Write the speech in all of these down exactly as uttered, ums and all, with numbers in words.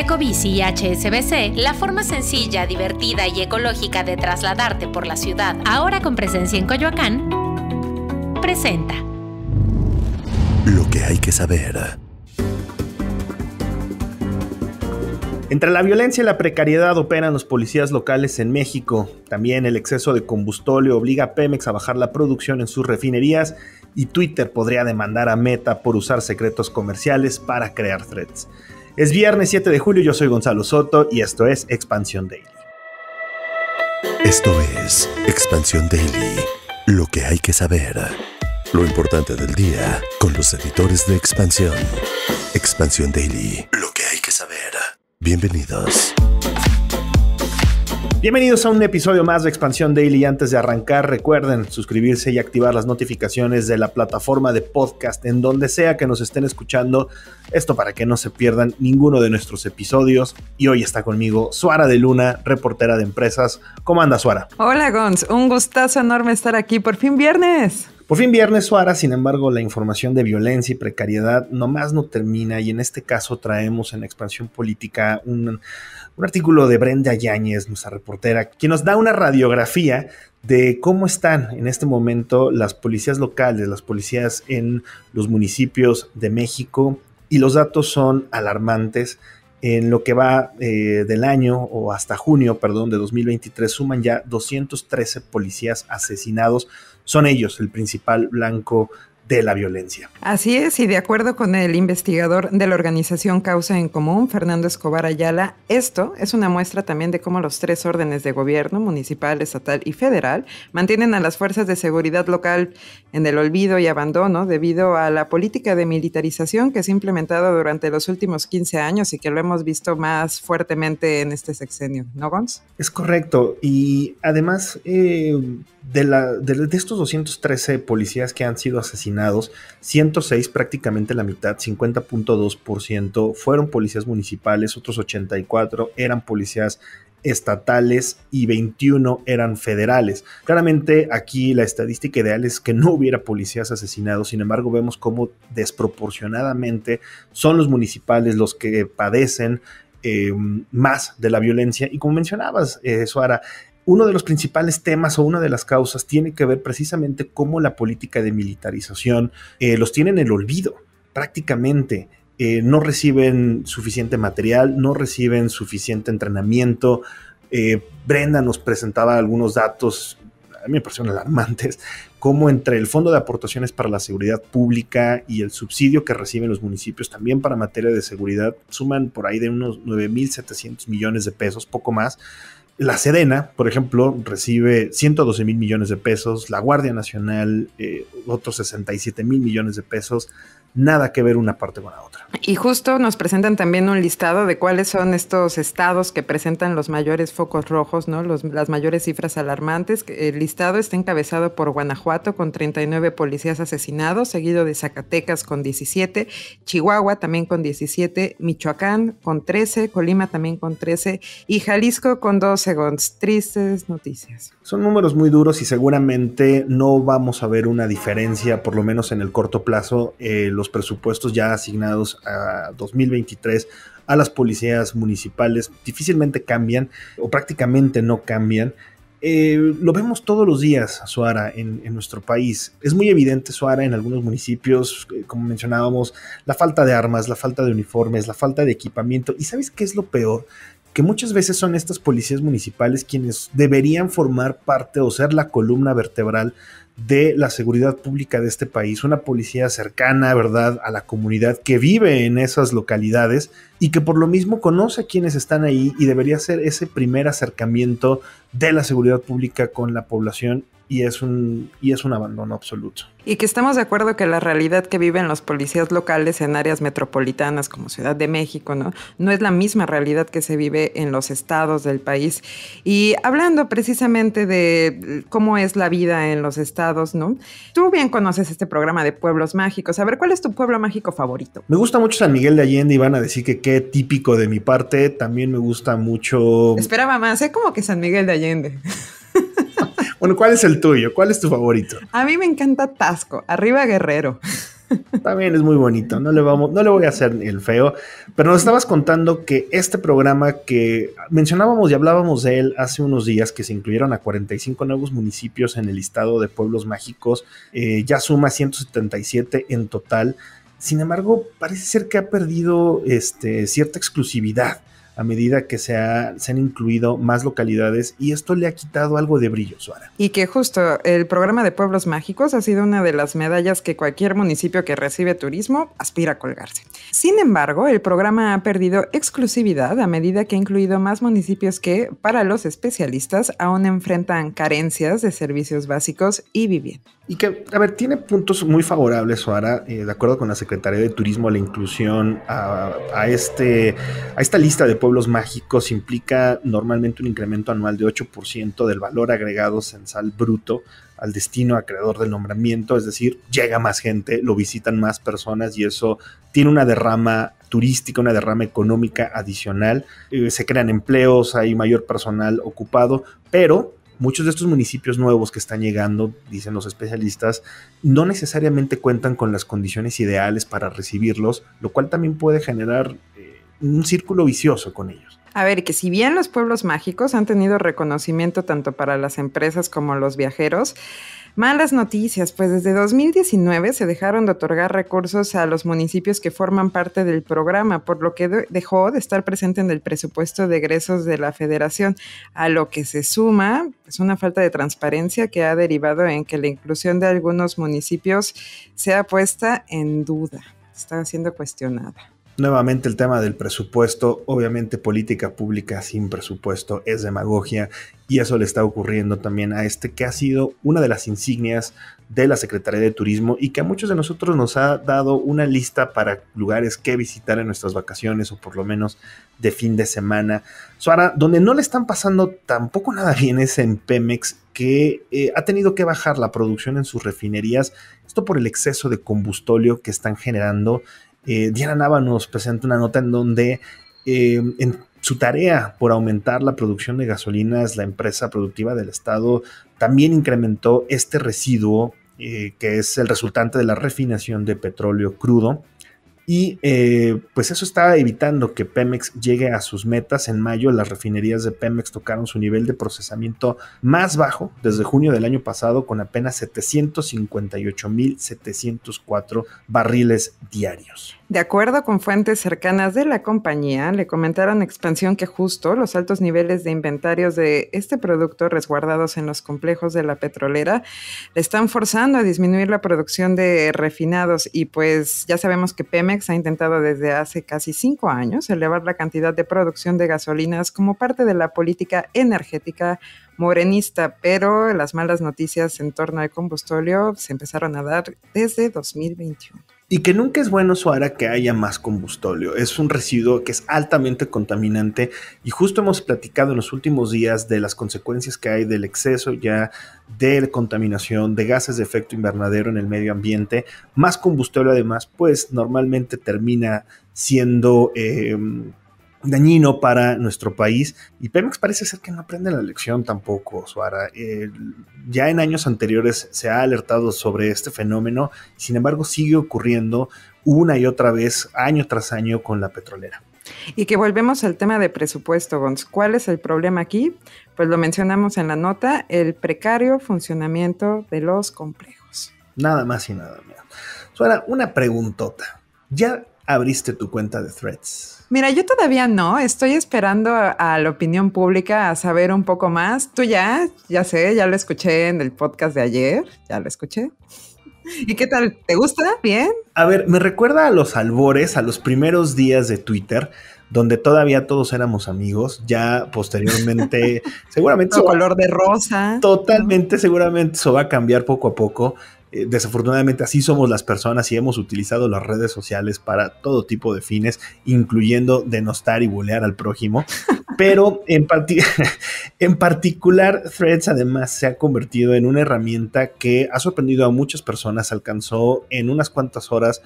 EcoBici y H S B C, la forma sencilla, divertida y ecológica de trasladarte por la ciudad, ahora con presencia en Coyoacán, presenta Lo que hay que saber. Entre la violencia y la precariedad operan los policías locales en México. También el exceso de combustible obliga a Pemex a bajar la producción en sus refinerías y Twitter podría demandar a Meta por usar secretos comerciales para crear threads. Es viernes siete de julio, yo soy Gonzalo Soto y esto es Expansión Daily. Esto es Expansión Daily, lo que hay que saber. Lo importante del día con los editores de Expansión. Expansión Daily, lo que hay que saber. Bienvenidos. Bienvenidos a un episodio más de Expansión Daily. Antes de arrancar, recuerden suscribirse y activar las notificaciones de la plataforma de podcast en donde sea que nos estén escuchando. Esto para que no se pierdan ninguno de nuestros episodios. Y hoy está conmigo Tzuara de Luna, reportera de empresas. ¿Cómo anda, Tzuara? Hola, Gonz. Un gustazo enorme estar aquí. Por fin viernes. Por fin viernes, Tzuara. Sin embargo, la información de violencia y precariedad nomás no termina, y en este caso traemos en Expansión Política un, un artículo de Brenda Yáñez, nuestra reportera, quien nos da una radiografía de cómo están en este momento las policías locales, las policías en los municipios de México, y los datos son alarmantes. En lo que va eh, del año o hasta junio, perdón, de dos mil veintitrés, suman ya doscientos trece policías asesinados. Son ellos el principal blanco de la violencia. Así es, y de acuerdo con el investigador de la organización Causa en Común, Fernando Escobar Ayala, esto es una muestra también de cómo los tres órdenes de gobierno, municipal, estatal y federal, mantienen a las fuerzas de seguridad local en el olvido y abandono debido a la política de militarización que se ha implementado durante los últimos quince años y que lo hemos visto más fuertemente en este sexenio, ¿no, Gonz? Es correcto, y además eh, de, la, de, de estos doscientos trece policías que han sido asesinados, ciento seis, prácticamente la mitad, cincuenta punto dos por ciento, fueron policías municipales, otros ochenta y cuatro eran policías estatales y veintiuno eran federales. Claramente aquí la estadística ideal es que no hubiera policías asesinados, sin embargo vemos cómo desproporcionadamente son los municipales los que padecen eh, más de la violencia. Y como mencionabas, eh, Tzuara, uno de los principales temas o una de las causas tiene que ver precisamente cómo la política de militarización eh, los tiene en el olvido prácticamente. Eh, no reciben suficiente material, no reciben suficiente entrenamiento. Eh, Brenda nos presentaba algunos datos, a mí me parecieron alarmantes, como entre el Fondo de Aportaciones para la Seguridad Pública y el subsidio que reciben los municipios también para materia de seguridad, suman por ahí de unos nueve mil setecientos millones de pesos, poco más. La Sedena, por ejemplo, recibe ciento doce mil millones de pesos. La Guardia Nacional, eh, otros sesenta y siete mil millones de pesos. Nada que ver una parte con la otra. Y justo nos presentan también un listado de cuáles son estos estados que presentan los mayores focos rojos, ¿no? Los, las mayores cifras alarmantes. El listado está encabezado por Guanajuato con treinta y nueve policías asesinados, seguido de Zacatecas con diecisiete, Chihuahua también con diecisiete, Michoacán con trece, Colima también con trece y Jalisco con doce. Tristes noticias. Son números muy duros y seguramente no vamos a ver una diferencia, por lo menos en el corto plazo. Eh, los presupuestos ya asignados a dos mil veintitrés a las policías municipales difícilmente cambian o prácticamente no cambian. Eh, lo vemos todos los días, Tzuara, en, en nuestro país. Es muy evidente, Tzuara, en algunos municipios, eh, como mencionábamos, la falta de armas, la falta de uniformes, la falta de equipamiento. ¿Y sabes qué es lo peor? Que muchas veces son estas policías municipales quienes deberían formar parte o ser la columna vertebral de la seguridad pública de este país, una policía cercana, ¿verdad?, a la comunidad que vive en esas localidades y que por lo mismo conoce a quienes están ahí y debería ser ese primer acercamiento de la seguridad pública con la población. Y es un, y es un abandono absoluto. Y que estamos de acuerdo que la realidad que viven los policías locales en áreas metropolitanas como Ciudad de México, ¿no? No es la misma realidad que se vive en los estados del país. Y hablando precisamente de cómo es la vida en los estados, ¿no? Tú bien conoces este programa de Pueblos Mágicos. A ver, ¿cuál es tu pueblo mágico favorito? Me gusta mucho San Miguel de Allende y van a decir que qué típico de mi parte. También me gusta mucho... Esperaba más, ¿eh? Como que San Miguel de Allende. Bueno, ¿cuál es el tuyo? ¿Cuál es tu favorito? A mí me encanta Taxco, arriba Guerrero. También es muy bonito, no le vamos, no le voy a hacer el feo, pero nos estabas contando que este programa que mencionábamos y hablábamos de él hace unos días, que se incluyeron a cuarenta y cinco nuevos municipios en el listado de pueblos mágicos, eh, ya suma ciento setenta y siete en total. Sin embargo, parece ser que ha perdido este, cierta exclusividad a medida que se, ha, se han incluido más localidades, y esto le ha quitado algo de brillo, Tzuara. Y que justo el programa de Pueblos Mágicos ha sido una de las medallas que cualquier municipio que recibe turismo aspira a colgarse. Sin embargo, el programa ha perdido exclusividad a medida que ha incluido más municipios que, para los especialistas, aún enfrentan carencias de servicios básicos y vivienda. Y que, a ver, tiene puntos muy favorables, Tzuara, eh, de acuerdo con la Secretaría de Turismo. La inclusión a, a, este, a esta lista de pueblos mágicos implica normalmente un incremento anual de ocho por ciento del valor agregado censal bruto al destino acreedor del nombramiento, es decir, llega más gente, lo visitan más personas y eso tiene una derrama turística, una derrama económica adicional, eh, se crean empleos, hay mayor personal ocupado, pero muchos de estos municipios nuevos que están llegando, dicen los especialistas, no necesariamente cuentan con las condiciones ideales para recibirlos, lo cual también puede generar eh, un círculo vicioso con ellos. A ver, que si bien los pueblos mágicos han tenido reconocimiento tanto para las empresas como los viajeros, malas noticias, pues desde dos mil diecinueve se dejaron de otorgar recursos a los municipios que forman parte del programa, por lo que dejó de estar presente en el presupuesto de egresos de la Federación, a lo que se suma pues una falta de transparencia que ha derivado en que la inclusión de algunos municipios sea puesta en duda, está siendo cuestionada. Nuevamente el tema del presupuesto, obviamente política pública sin presupuesto es demagogia, y eso le está ocurriendo también a este que ha sido una de las insignias de la Secretaría de Turismo y que a muchos de nosotros nos ha dado una lista para lugares que visitar en nuestras vacaciones o por lo menos de fin de semana. Tzuara, donde no le están pasando tampoco nada bien es en Pemex, que eh, ha tenido que bajar la producción en sus refinerías, esto por el exceso de combustóleo que están generando. Eh, Diana Nava nos presenta una nota en donde eh, en su tarea por aumentar la producción de gasolinas, la empresa productiva del estado también incrementó este residuo eh, que es el resultante de la refinación de petróleo crudo, y eh, pues eso está evitando que Pemex llegue a sus metas. En mayo las refinerías de Pemex tocaron su nivel de procesamiento más bajo desde junio del año pasado, con apenas setecientos cincuenta y ocho mil setecientos cuatro barriles diarios. De acuerdo con fuentes cercanas de la compañía, le comentaron a Expansión que justo los altos niveles de inventarios de este producto resguardados en los complejos de la petrolera le están forzando a disminuir la producción de refinados, y pues ya sabemos que Pemex ha intentado desde hace casi cinco años elevar la cantidad de producción de gasolinas como parte de la política energética morenista, pero las malas noticias en torno al combustóleo se empezaron a dar desde dos mil veintiuno. Y que nunca es bueno, Tzuara, que haya más combustóleo. Es un residuo que es altamente contaminante y justo hemos platicado en los últimos días de las consecuencias que hay del exceso ya de contaminación, de gases de efecto invernadero en el medio ambiente. Más combustóleo además, pues normalmente termina siendo eh, dañino para nuestro país, y Pemex parece ser que no aprende la lección tampoco, Tzuara. Eh, ya en años anteriores se ha alertado sobre este fenómeno, sin embargo sigue ocurriendo una y otra vez, año tras año, con la petrolera. Y que volvemos al tema de presupuesto, Gonz. ¿Cuál es el problema aquí? Pues lo mencionamos en la nota, el precario funcionamiento de los complejos. Nada más y nada menos. Tzuara, una preguntota. ¿Ya abriste tu cuenta de Threads? Mira, yo todavía no, estoy esperando a, a la opinión pública a saber un poco más. Tú ya, ya sé, ya lo escuché en el podcast de ayer, ya lo escuché. ¿Y qué tal? ¿Te gusta? ¿Bien? A ver, me recuerda a los albores, a los primeros días de Twitter, donde todavía todos éramos amigos. Ya posteriormente, seguramente... su color de rosa. Totalmente, ¿no? Seguramente eso va a cambiar poco a poco. Eh, desafortunadamente así somos las personas y hemos utilizado las redes sociales para todo tipo de fines, incluyendo denostar y bulear al prójimo, pero en, parti- en particular Threads además se ha convertido en una herramienta que ha sorprendido a muchas personas. Alcanzó en unas cuantas horas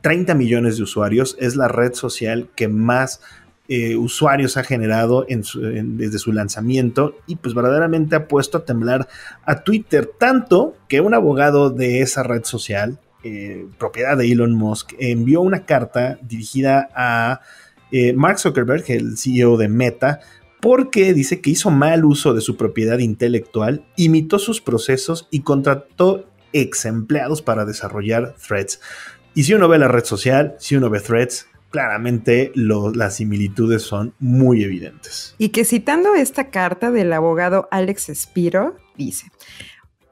treinta millones de usuarios, es la red social que más Eh, usuarios ha generado en su, en, desde su lanzamiento, y pues verdaderamente ha puesto a temblar a Twitter, tanto que un abogado de esa red social eh, propiedad de Elon Musk, envió una carta dirigida a eh, Mark Zuckerberg, el C E O de Meta, porque dice que hizo mal uso de su propiedad intelectual, imitó sus procesos y contrató ex empleados para desarrollar Threads. Y si uno ve la red social, si uno ve Threads, claramente lo, las similitudes son muy evidentes. Y que citando esta carta del abogado Alex Spiro, dice: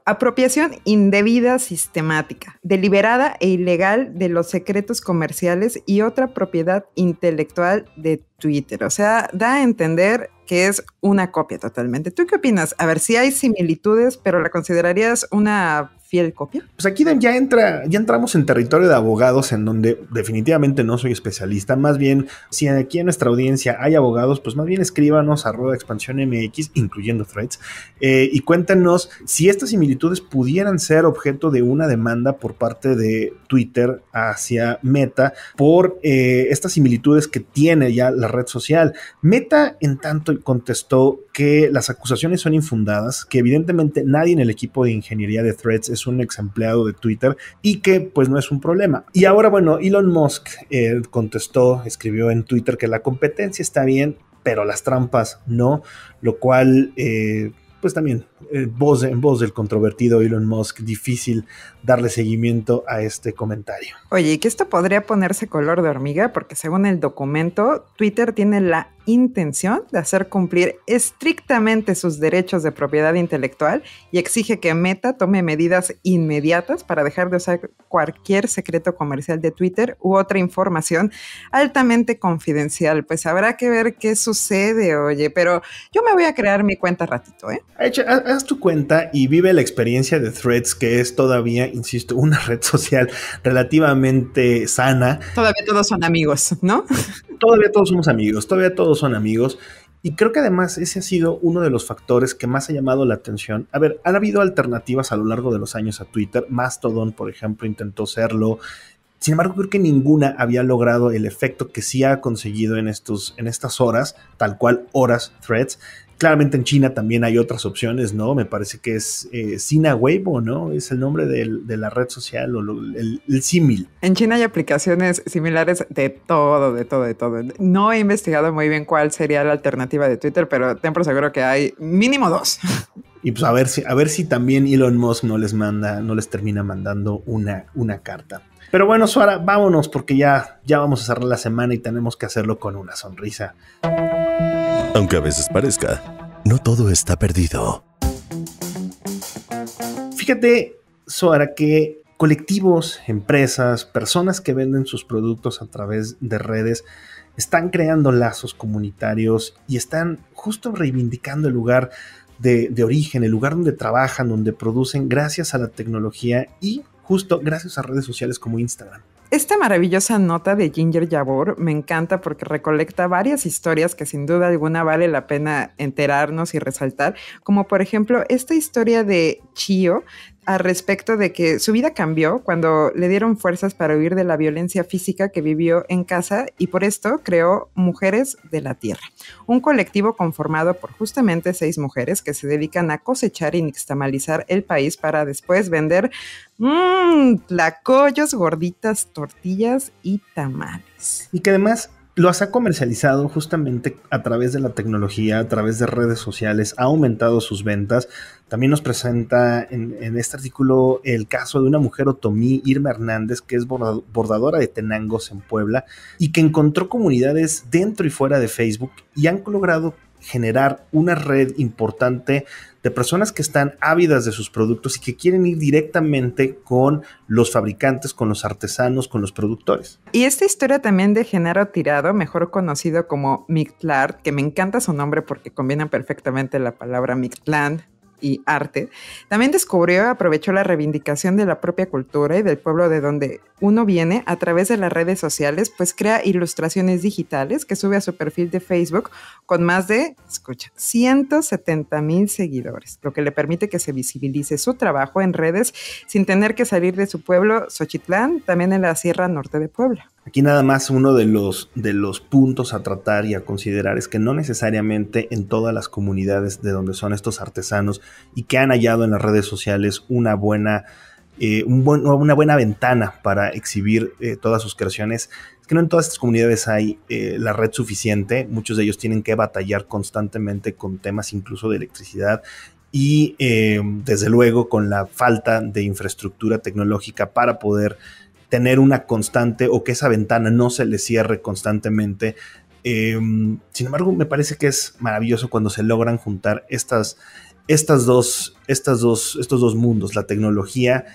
apropiación indebida sistemática, deliberada e ilegal de los secretos comerciales y otra propiedad intelectual de Twitter. O sea, da a entender que es una copia totalmente. ¿Tú qué opinas? A ver, sí hay similitudes, pero ¿la considerarías una fiel copia? Pues aquí ya entra, ya entramos en territorio de abogados, en donde definitivamente no soy especialista. Más bien, si aquí en nuestra audiencia hay abogados, pues más bien escríbanos arroba expansión mx, incluyendo Threads, eh, y cuéntenos si estas similitudes pudieran ser objeto de una demanda por parte de Twitter hacia Meta por eh, estas similitudes que tiene ya la red social. Meta, en tanto, contestó que las acusaciones son infundadas, que evidentemente nadie en el equipo de ingeniería de Threads es un ex empleado de Twitter y que pues no es un problema. Y ahora, bueno, Elon Musk eh, contestó, escribió en Twitter que la competencia está bien, pero las trampas no, lo cual eh, pues también eh, voz, en voz del controvertido Elon Musk, difícil darle seguimiento a este comentario. Oye, y que esto podría ponerse color de hormiga, porque según el documento, Twitter tiene la intención de hacer cumplir estrictamente sus derechos de propiedad intelectual y exige que Meta tome medidas inmediatas para dejar de usar cualquier secreto comercial de Twitter u otra información altamente confidencial. Pues habrá que ver qué sucede, oye, pero yo me voy a crear mi cuenta ratito, ¿eh? Haz, haz tu cuenta y vive la experiencia de Threads, que es todavía, insisto, una red social relativamente sana. Todavía todos son amigos, ¿no? Todavía todos somos amigos, todavía todos son amigos, y creo que además ese ha sido uno de los factores que más ha llamado la atención. A ver, han habido alternativas a lo largo de los años a Twitter. Mastodon, por ejemplo, intentó serlo. Sin embargo, creo que ninguna había logrado el efecto que sí ha conseguido en, estos, en estas horas, tal cual horas Threads. Claramente en China también hay otras opciones, ¿no? Me parece que es eh, Sina Weibo, ¿no? Es el nombre del, de la red social o lo, el, el símil. En China hay aplicaciones similares de todo, de todo, de todo. No he investigado muy bien cuál sería la alternativa de Twitter, pero ten por seguro que hay mínimo dos. Y pues a ver si, a ver si también Elon Musk no les manda, no les termina mandando una, una carta. Pero bueno, Tzuara, vámonos, porque ya, ya vamos a cerrar la semana y tenemos que hacerlo con una sonrisa. Aunque a veces parezca, no todo está perdido. Fíjate, Tzuara, que colectivos, empresas, personas que venden sus productos a través de redes están creando lazos comunitarios y están justo reivindicando el lugar de, de origen, el lugar donde trabajan, donde producen, gracias a la tecnología y justo gracias a redes sociales como Instagram. Esta maravillosa nota de Ginger Yabor me encanta porque recolecta varias historias que sin duda alguna vale la pena enterarnos y resaltar, como por ejemplo esta historia de Chio al respecto de que su vida cambió cuando le dieron fuerzas para huir de la violencia física que vivió en casa, y por esto creó Mujeres de la Tierra, un colectivo conformado por justamente seis mujeres que se dedican a cosechar y nixtamalizar el país para después vender mmm, tlacoyos, gorditas, tortillas y tamales. Y que además los ha comercializado justamente a través de la tecnología, a través de redes sociales, ha aumentado sus ventas. También nos presenta en, en este artículo el caso de una mujer otomí, Irma Hernández, que es bordadora de tenangos en Puebla y que encontró comunidades dentro y fuera de Facebook y han logrado generar una red importante de personas que están ávidas de sus productos y que quieren ir directamente con los fabricantes, con los artesanos, con los productores. Y esta historia también de Genaro Tirado, mejor conocido como Mictlán, que me encanta su nombre porque combinan perfectamente la palabra Mictlán y arte, también descubrió, aprovechó la reivindicación de la propia cultura y del pueblo de donde uno viene a través de las redes sociales, pues crea ilustraciones digitales que sube a su perfil de Facebook con más de, escucha, ciento setenta mil seguidores, lo que le permite que se visibilice su trabajo en redes sin tener que salir de su pueblo Xochitlán, también en la Sierra Norte de Puebla. Aquí nada más uno de los, de los puntos a tratar y a considerar es que no necesariamente en todas las comunidades de donde son estos artesanos y que han hallado en las redes sociales una buena eh, un buen, una buena ventana para exhibir eh, todas sus creaciones. Es que no en todas estas comunidades hay eh, la red suficiente. Muchos de ellos tienen que batallar constantemente con temas incluso de electricidad y eh, desde luego con la falta de infraestructura tecnológica para poder tener una constante o que esa ventana no se le cierre constantemente. Eh, sin embargo, me parece que es maravilloso cuando se logran juntar estas, estas dos, estas dos, estos dos mundos, la tecnología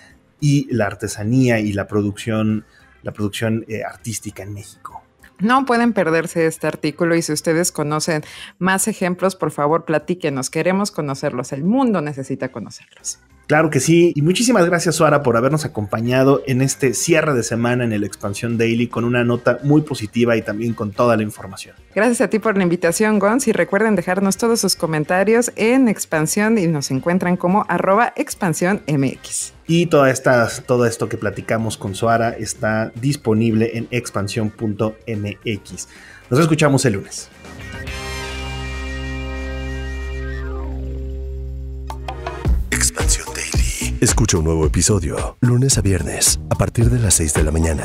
y la artesanía y la producción, la producción eh, artística en México. No pueden perderse este artículo y si ustedes conocen más ejemplos, por favor, platíquenos. Queremos conocerlos. El mundo necesita conocerlos. Claro que sí, y muchísimas gracias, Tzuara, por habernos acompañado en este cierre de semana en el Expansión Daily con una nota muy positiva y también con toda la información. Gracias a ti por la invitación, Gonz, y recuerden dejarnos todos sus comentarios en Expansión y nos encuentran como arroba expansión m x. Y toda esta, todo esto que platicamos con Tzuara está disponible en expansión punto m x. Nos escuchamos el lunes. Escucha un nuevo episodio, lunes a viernes, a partir de las seis de la mañana.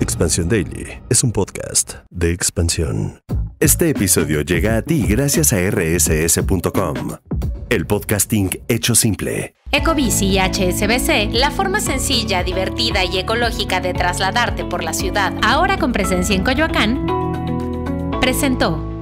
Expansión Daily es un podcast de Expansión. Este episodio llega a ti gracias a r s s punto com, el podcasting hecho simple. EcoBici y H S B C, la forma sencilla, divertida y ecológica de trasladarte por la ciudad, ahora con presencia en Coyoacán, presentó...